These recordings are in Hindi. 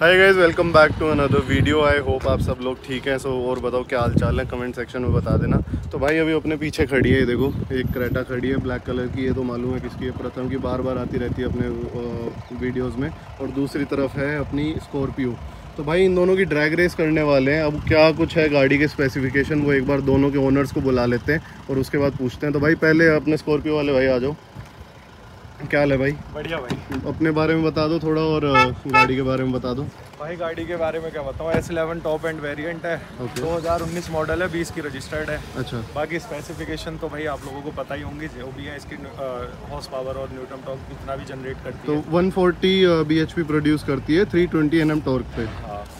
Hi guys, welcome back to another video. I hope आप सब लोग ठीक हैं। सो और बताओ क्या हाल चाल है, कमेंट सेक्शन में बता देना। तो भाई अभी अपने पीछे खड़ी है, देखो एक क्रेटा खड़ी है ब्लैक कलर की। ये तो मालूम है किसकी है, प्रथम की बार बार आती रहती है अपने वीडियोस में। और दूसरी तरफ है अपनी स्कॉर्पियो। तो भाई इन दोनों की ड्रैग रेस करने वाले हैं। अब क्या कुछ है गाड़ी के स्पेसिफिकेशन, वो एक बार दोनों के ओनर्स को बुला लेते हैं और उसके बाद पूछते हैं। तो भाई पहले अपने स्कॉर्पियो वाले भाई आ जाओ, क्या हाल है भाई? बढ़िया भाई, अपने बारे में बता दो थोड़ा और गाड़ी के बारे में बता दो। भाई गाड़ी के बारे में क्या बताऊँ, S11 टॉप एंड वेरिएंट है। Okay. 2019 मॉडल है, 20 की रजिस्टर्ड है। अच्छा, बाकी स्पेसिफिकेशन तो भाई आप लोगों को पता ही होंगी, जो भी है इसकी हॉर्स पावर और न्यूटन टॉर्क कितना भी जनरेट करती है। तो 140 bhp प्रोड्यूस करती है 320 Nm टॉर्क पे।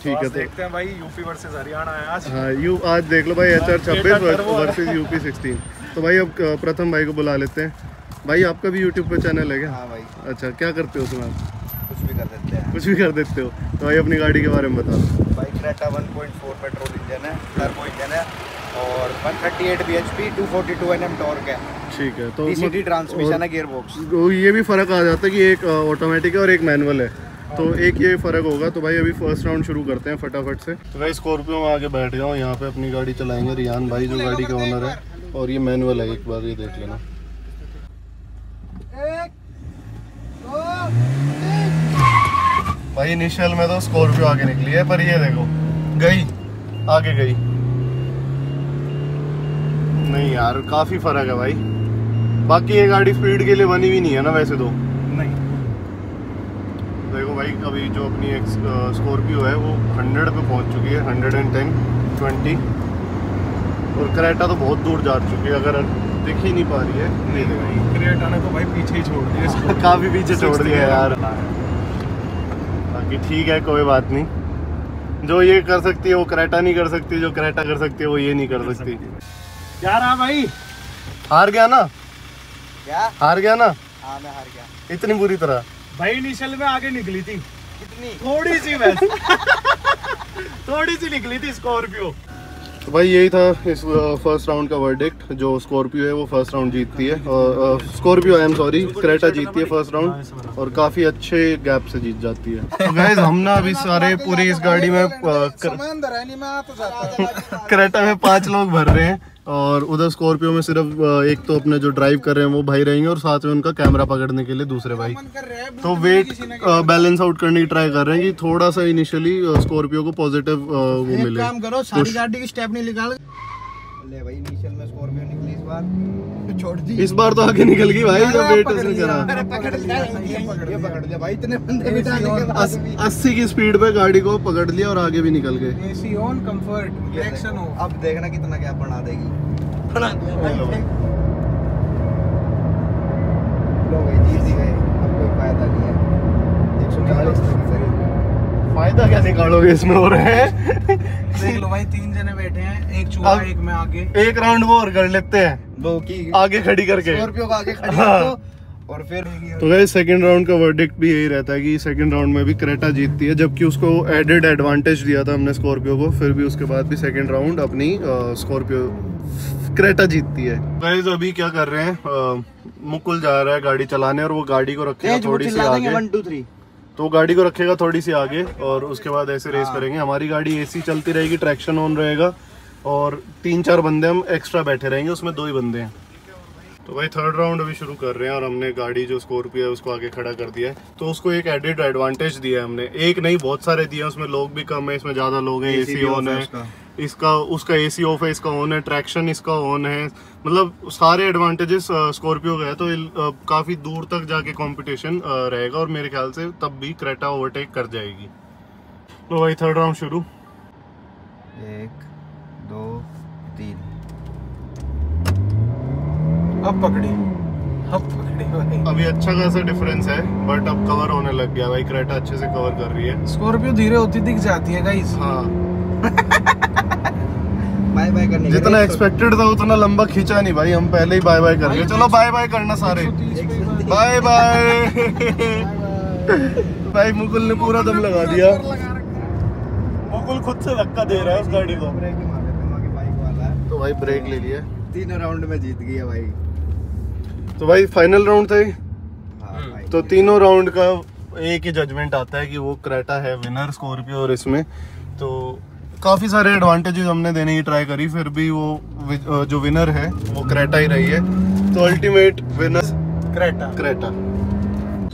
ठीक है, देखते हैं भाई यूपी वर्सेस हरियाणा है आज। हाँ, आज देख लो भाई, HR 26 वर्सेस UP 16। तो भाई अब प्रथम भाई को बुला लेते हैं। भाई आपका भी YouTube पे चैनल है क्या? हाँ भाई। अच्छा, क्या करते हो उसमें आप? कुछ भी कर देते हैं। कुछ भी कर देते हो। तो भाई अपनी गाड़ी के बारे में बताओ। भाई क्रेटा 1.4 पेट्रोल इंजन है, टर्बो इंजन है और 138 bhp 242 Nm टॉर्क है। ठीक है, तो DCT ट्रांसमिशन है, गियरबॉक्स। ये भी फ़र्क आ जाता है कि एक ऑटोमेटिक है और एक मैनुअल है, तो एक ये फ़र्क होगा। तो भाई अभी फर्स्ट राउंड शुरू करते हैं फटाफट से। तो भाई स्कॉर्पियो में आके बैठ जाओ, यहाँ पे अपनी गाड़ी चलाएंगे रियान भाई जो गाड़ी के ओनर है, और ये मैनुअल है, एक बार ये देख लेना। 1, 2, 3। भाई इनिशियल में तो स्कॉर्पियो आगे निकली है, पर ये देखो गई, आगे गई नहीं यार, काफी फर्क है भाई। बाकी ये गाड़ी स्पीड के लिए बनी भी नहीं है ना वैसे तो। नहीं देखो भाई, अभी जो अपनी स्कॉर्पियो है वो 100 पे पहुंच चुकी है, 110, 20, और क्रेटा तो बहुत दूर जा चुकी है, अगर दिख ही नहीं पा रही है। नहीं भाई, क्रेटा ने तो भाई पीछे ही छोड़ दिया इसको। काफी पीछे छोड़ दिया यार। बाकी ठीक है, कोई बात नहीं। जो ये कर सकती है वो क्रेटा नहीं कर सकती, जो क्रेटा कर सकती है वो ये नहीं कर सकती। क्या रहा भाई, हार गया ना? क्या हार गया ना? हाँ मैं हार गया, इतनी बुरी तरह। भाई इनिशियल में आगे निकली थी, कितनी थोड़ी सी बस थोड़ी सी निकली थी स्कॉर्पियो। तो भाई यही था इस फर्स्ट राउंड का वर्डिक्ट। जो स्कॉर्पियो है वो फर्स्ट राउंड जीतती है, और Scorpio I am sorry Creta जीतती है फर्स्ट राउंड, और काफ़ी अच्छे गैप से जीत जाती है। तो गाइस हमने अभी सारे पूरी इस गाड़ी में क्रेटा में 5 लोग भर रहे हैं, और उधर स्कॉर्पियो में सिर्फ एक तो अपने जो ड्राइव कर रहे हैं वो भाई रहेंगे, और साथ में उनका कैमरा पकड़ने के लिए दूसरे भाई। तो वेट बैलेंस आउट करने की ट्राई कर रहे हैं कि थोड़ा सा इनिशियली स्कॉर्पियो को पॉजिटिव वो मिले। काम करो, सारी गाड़ी की स्टेप नहीं निकाल ले भाई। इनिशियल में स्कॉर्पियो निकली, इस बार छोड़ दी, इस बार तो आगे निकल गई भाई। जब वेट उसने करा, पकड़ लिया, ये पकड़ लिया भाई, इतने बंदे बिठाने के बाद 80 की स्पीड पे गाड़ी को पकड़ लिया और आगे भी निकल गए। AC on, comfort, reaction off. अब देखना कितना गैप बना देगी, बना दिया भाई। लो भाई जीत गए, अब कोई फायदा नहीं है। 140 फायदा क्या निकालोगे इसमें? हो रहे हैं देख लो भाई, 3 जने बैठे हैं, एक चूहा एक में आगे। एक राउंड वो और कर लेते हैं, दो की आगे खड़ी करके स्कॉर्पियो को आगे खड़ी। हाँ। तो, और फिर तो गाइस सेकंड राउंड का वर्डिक्ट भी यही रहता है कि सेकंड राउंड में भी क्रेटा जीतती है, जबकि उसको एडेड एडवांटेज दिया था हमने स्कॉर्पियो को, फिर भी उसके बाद भी सेकंड राउंड अपनी स्कॉर्पियो क्रेटा जीतती है। गाइस अभी क्या कर रहे हैं, मुकुल जा रहा है गाड़ी चलाने, और वो गाड़ी को रखेगा थोड़ी सी आगे। 1, 2, 3 तो गाड़ी को रखेगा थोड़ी सी आगे, और उसके बाद ऐसे रेस करेंगे। हमारी गाड़ी एसी चलती रहेगी, ट्रैक्शन ऑन रहेगा, और 3-4 बंदे हम एक्स्ट्रा बैठे रहेंगे, उसमें 2 ही बंदे हैं। तो भाई थर्ड राउंड अभी शुरू कर रहे हैं, और हमने गाड़ी जो स्कॉर्पियो है उसको आगे खड़ा कर दिया है, तो उसको एक एडेड एडवांटेज दिया है हमने। एक नहीं, बहुत सारे दिए हैं, उसमें लोग भी कम है, इसमें ज़्यादा लोग हैं। एसी ऑन है इसका, उसका एसी ऑफ है, इसका ऑन है, ट्रैक्शन इसका ऑन है, मतलब सारे एडवांटेजेस स्कॉर्पियो का है। तो काफ़ी दूर तक जाके कंपटीशन रहेगा, और मेरे ख्याल से तब भी क्रेटा ओवरटेक कर जाएगी। तो भाई थर्ड राउंड शुरू, 1, 2, 3। अब पकड़ी भाई, अभी अच्छा खासा डिफरेंस है, बट अब कवर होने लग गया भाई, क्रेटा अच्छे से कवर कर रही है। स्कॉर्पियो धीरे होती दिख जाती है गाइस। हाँ बाय बाय करने जितना एक्सपेक्टेड था उतना लंबा खींचा नहीं भाई, हम पहले ही बाय बाय कर गए। चलो बाय बाय करना सारे, बाय बाय भाई। मुकुल ने पूरा दम लगा दिया, मुकुल खुद से धक्का दे रहा है उस गाड़ी को। तो भाई ब्रेक ले लिया, 3 राउंड में जीत गया भाई। तो भाई फाइनल राउंड था, तो 3 राउंड का एक ही जजमेंट आता है कि वो क्रेटा है विनर स्कॉर्पियो और इसमें तो काफ़ी सारे एडवांटेजेस हमने देने की ट्राई करी, फिर भी वो जो विनर है वो क्रेटा ही रही है। तो अल्टीमेट विनर क्रेटा।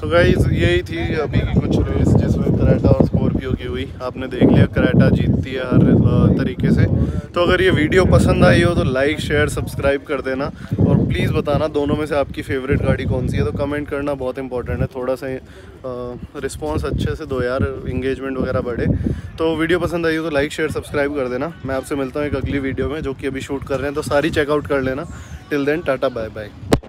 तो गाइस यही थी अभी की कुछ रेस जिसमें क्रेटा और स्कॉर्पियो की हुई, आपने देख लिया क्रेटा जीतती है हर तरीके से। तो अगर ये वीडियो पसंद आई हो तो लाइक शेयर सब्सक्राइब कर देना और प्लीज़ बताना दोनों में से आपकी फेवरेट गाड़ी कौन सी है। तो कमेंट करना बहुत इंपॉर्टेंट है, थोड़ा सा रिस्पॉन्स अच्छे से दो यार, इंगेजमेंट वगैरह बढ़े। तो वीडियो पसंद आई हो तो लाइक शेयर सब्सक्राइब कर देना। मैं आपसे मिलता हूँ एक अगली वीडियो में जो कि अभी शूट कर रहे हैं, तो सारी चेकआउट कर लेना। Till then Tata bye bye.